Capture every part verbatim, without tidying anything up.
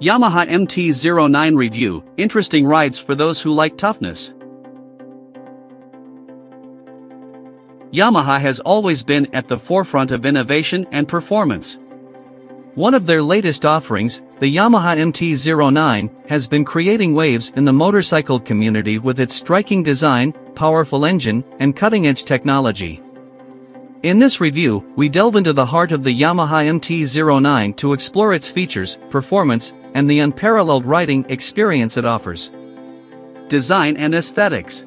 Yamaha M T zero nine review, interesting rides for those who like toughness. Yamaha has always been at the forefront of innovation and performance. One of their latest offerings, the Yamaha M T zero nine, has been creating waves in the motorcycle community with its striking design, powerful engine, and cutting-edge technology. In this review, we delve into the heart of the Yamaha M T zero nine to explore its features, performance, and the unparalleled riding experience it offers. Design and aesthetics.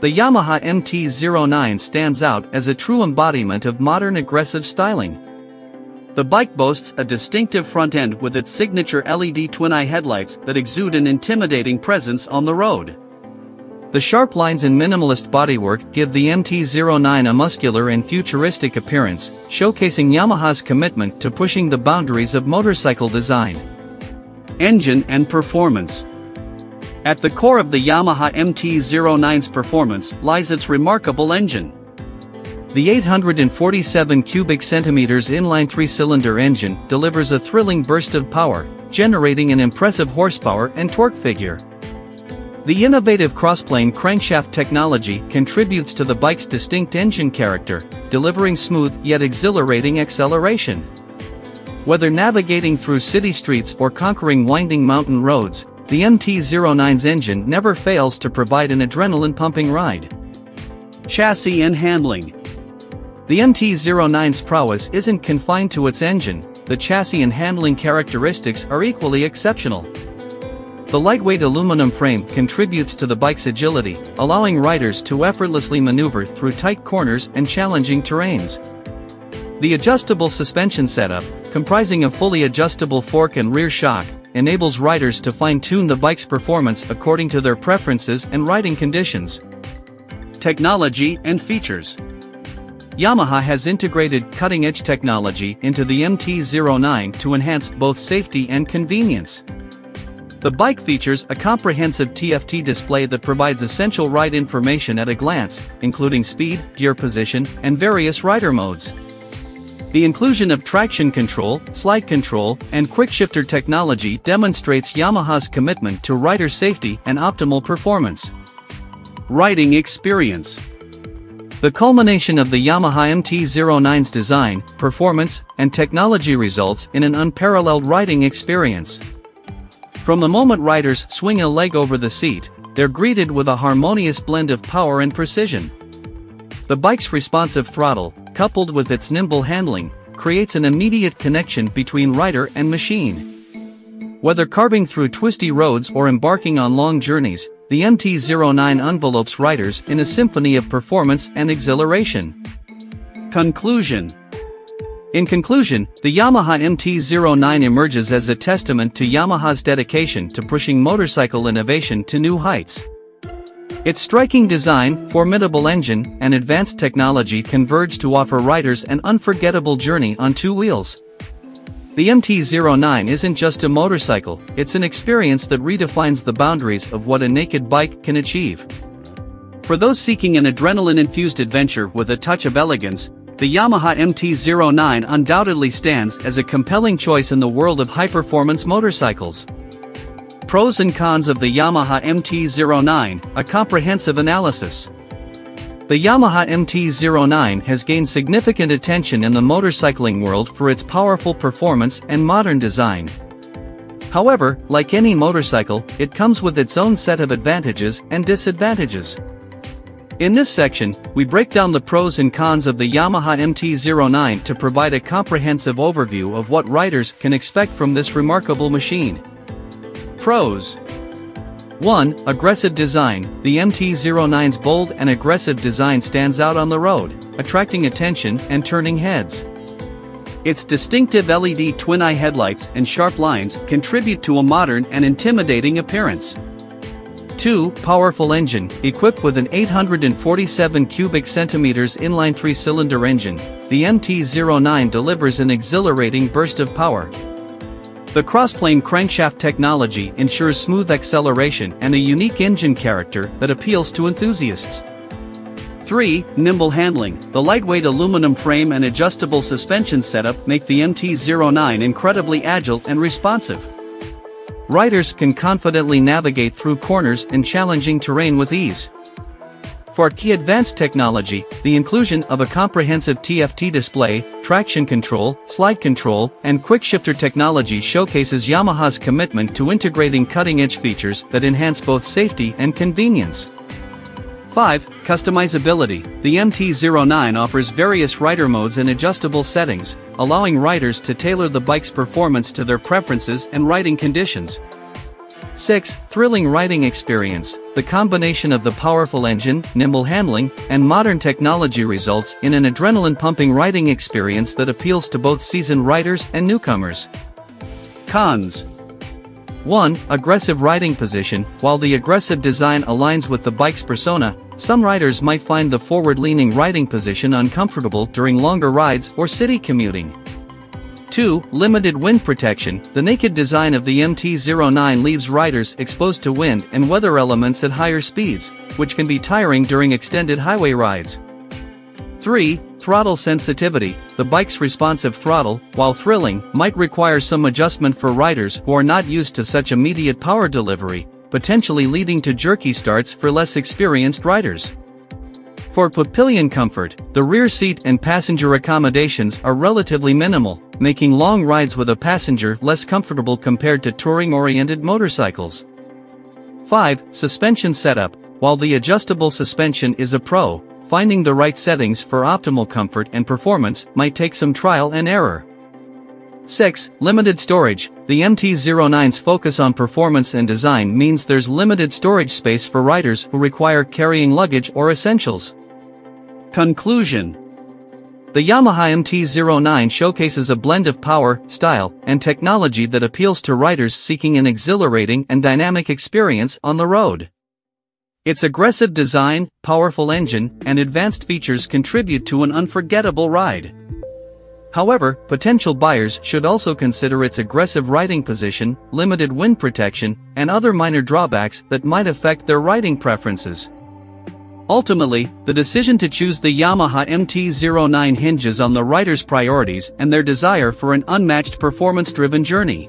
The Yamaha M T zero nine stands out as a true embodiment of modern aggressive styling. The bike boasts a distinctive front end with its signature L E D twin-eye headlights that exude an intimidating presence on the road. The sharp lines and minimalist bodywork give the M T zero nine a muscular and futuristic appearance, showcasing Yamaha's commitment to pushing the boundaries of motorcycle design. Engine and performance. At the core of the Yamaha M T zero nine's performance lies its remarkable engine. The eight hundred forty-seven cubic centimeters inline three-cylinder engine delivers a thrilling burst of power, generating an impressive horsepower and torque figure. The innovative crossplane crankshaft technology contributes to the bike's distinct engine character, delivering smooth yet exhilarating acceleration. Whether navigating through city streets or conquering winding mountain roads, the M T zero nine's engine never fails to provide an adrenaline-pumping ride. Chassis and handling. The M T zero nine's prowess isn't confined to its engine, the chassis and handling characteristics are equally exceptional. The lightweight aluminum frame contributes to the bike's agility, allowing riders to effortlessly maneuver through tight corners and challenging terrains. The adjustable suspension setup, comprising a fully adjustable fork and rear shock, enables riders to fine-tune the bike's performance according to their preferences and riding conditions. Technology and features. Yamaha has integrated cutting-edge technology into the M T zero nine to enhance both safety and convenience. The bike features a comprehensive T F T display that provides essential ride information at a glance, including speed, gear position, and various rider modes. The inclusion of traction control, slide control, and quickshifter technology demonstrates Yamaha's commitment to rider safety and optimal performance. Riding experience. The culmination of the Yamaha M T zero nine's design, performance, and technology results in an unparalleled riding experience. From the moment riders swing a leg over the seat, they're greeted with a harmonious blend of power and precision. The bike's responsive throttle, coupled with its nimble handling, creates an immediate connection between rider and machine. Whether carving through twisty roads or embarking on long journeys, the M T zero nine envelopes riders in a symphony of performance and exhilaration. Conclusion. In conclusion, the Yamaha M T zero nine emerges as a testament to Yamaha's dedication to pushing motorcycle innovation to new heights. Its striking design, formidable engine, and advanced technology converge to offer riders an unforgettable journey on two wheels. The M T zero nine isn't just a motorcycle, it's an experience that redefines the boundaries of what a naked bike can achieve. For those seeking an adrenaline-infused adventure with a touch of elegance, the Yamaha M T zero nine undoubtedly stands as a compelling choice in the world of high-performance motorcycles. Pros and cons of the Yamaha M T zero nine, a comprehensive analysis. The Yamaha M T zero nine has gained significant attention in the motorcycling world for its powerful performance and modern design. However, like any motorcycle, it comes with its own set of advantages and disadvantages. In this section, we break down the pros and cons of the Yamaha M T zero nine to provide a comprehensive overview of what riders can expect from this remarkable machine. Pros. one Aggressive design. The M T zero nine's bold and aggressive design stands out on the road, attracting attention and turning heads. Its distinctive L E D twin-eye headlights and sharp lines contribute to a modern and intimidating appearance. two Powerful engine. Equipped with an eight hundred forty-seven cubic centimeters inline three-cylinder engine, the M T zero nine delivers an exhilarating burst of power. The crossplane crankshaft technology ensures smooth acceleration and a unique engine character that appeals to enthusiasts. three Nimble handling. The lightweight aluminum frame and adjustable suspension setup make the M T zero nine incredibly agile and responsive. Riders can confidently navigate through corners and challenging terrain with ease. For key advanced technology, the inclusion of a comprehensive T F T display, traction control, slide control, and quickshifter technology showcases Yamaha's commitment to integrating cutting-edge features that enhance both safety and convenience. five. Customizability. The M T zero nine offers various rider modes and adjustable settings, allowing riders to tailor the bike's performance to their preferences and riding conditions. six. Thrilling riding experience. The combination of the powerful engine, nimble handling, and modern technology results in an adrenaline-pumping riding experience that appeals to both seasoned riders and newcomers. Cons. one. Aggressive riding position. While the aggressive design aligns with the bike's persona, some riders might find the forward-leaning riding position uncomfortable during longer rides or city commuting. two. Limited wind protection. The naked design of the M T zero nine leaves riders exposed to wind and weather elements at higher speeds, which can be tiring during extended highway rides. three. Throttle sensitivity. The bike's responsive throttle, while thrilling, might require some adjustment for riders who are not used to such immediate power delivery, potentially leading to jerky starts for less experienced riders. For pillion comfort, the rear seat and passenger accommodations are relatively minimal, making long rides with a passenger less comfortable compared to touring-oriented motorcycles. five. Suspension setup. While the adjustable suspension is a pro, finding the right settings for optimal comfort and performance might take some trial and error. six. Limited storage. The M T zero nine's focus on performance and design means there's limited storage space for riders who require carrying luggage or essentials. Conclusion. The Yamaha M T zero nine showcases a blend of power, style, and technology that appeals to riders seeking an exhilarating and dynamic experience on the road. Its aggressive design, powerful engine, and advanced features contribute to an unforgettable ride. However, potential buyers should also consider its aggressive riding position, limited wind protection, and other minor drawbacks that might affect their riding preferences. Ultimately, the decision to choose the Yamaha M T zero nine hinges on the rider's priorities and their desire for an unmatched performance-driven journey.